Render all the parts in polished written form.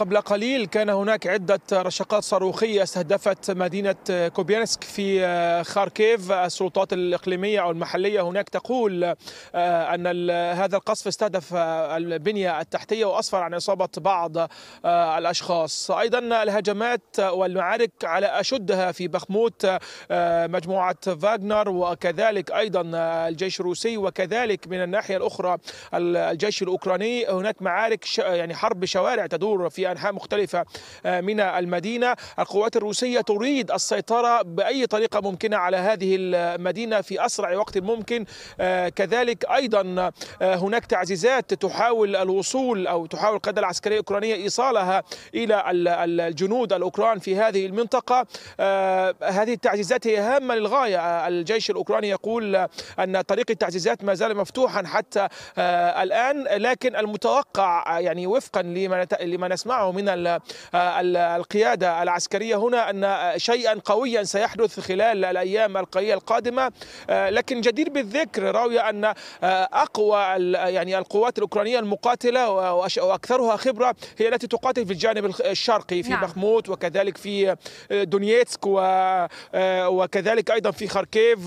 قبل قليل كان هناك عدة رشقات صاروخية استهدفت مدينة كوبيانسك في خاركيف. السلطات الإقليمية أو المحلية هناك تقول أن هذا القصف استهدف البنية التحتية وأسفر عن إصابة بعض الأشخاص. أيضا الهجمات والمعارك على أشدها في بخموت مجموعة فاغنر وكذلك أيضا الجيش الروسي، وكذلك من الناحية الأخرى الجيش الأوكراني. هناك معارك يعني حرب شوارع تدور في أنحاء مختلفة من المدينة. القوات الروسية تريد السيطرة بأي طريقة ممكنة على هذه المدينة في أسرع وقت ممكن. كذلك أيضا هناك تعزيزات تحاول الوصول أو تحاول القيادة العسكرية الأوكرانية إيصالها إلى الجنود الأوكران في هذه المنطقة. هذه التعزيزات هي هامة للغاية. الجيش الأوكراني يقول أن طريق التعزيزات ما زال مفتوحا حتى الآن، لكن المتوقع يعني وفقا لما نسمعه من القيادة العسكرية هنا أن شيئا قويا سيحدث خلال الأيام القادمة. لكن جدير بالذكر راوية أن أقوى يعني القوات الأوكرانية المقاتلة وأكثرها خبرة هي التي تقاتل في الجانب الشرقي في بخموت وكذلك في دونيتسك وكذلك أيضا في خاركيف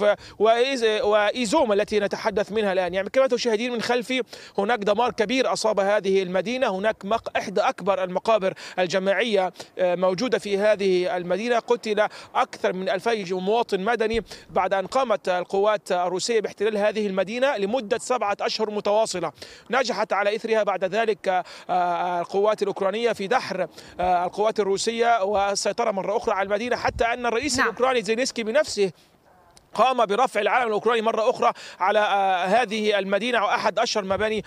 وإيزوم التي نتحدث منها الآن. يعني كما تشاهدين من خلفي هناك دمار كبير أصاب هذه المدينة. هناك إحدى أكبر المقابر الجماعية موجودة في هذه المدينة. قتل أكثر من 2000 مواطن مدني بعد أن قامت القوات الروسية باحتلال هذه المدينة لمدة 7 أشهر متواصلة. نجحت على إثرها بعد ذلك القوات الأوكرانية في دحر القوات الروسية والسيطرة مرة أخرى على المدينة، حتى أن الرئيس الأوكراني زيلينسكي بنفسه قام برفع العلم الأوكراني مرة أخرى على هذه المدينة وأحد أشهر مباني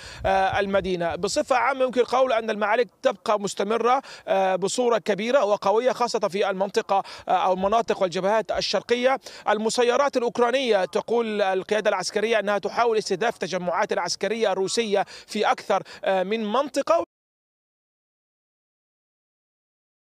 المدينة. بصفة عامة يمكن القول أن المعارك تبقى مستمرة بصورة كبيرة وقوية، خاصة في المنطقة أو المناطق والجبهات الشرقية. المسيرات الأوكرانية تقول القيادة العسكرية أنها تحاول استهداف تجمعات العسكرية الروسية في أكثر من منطقة.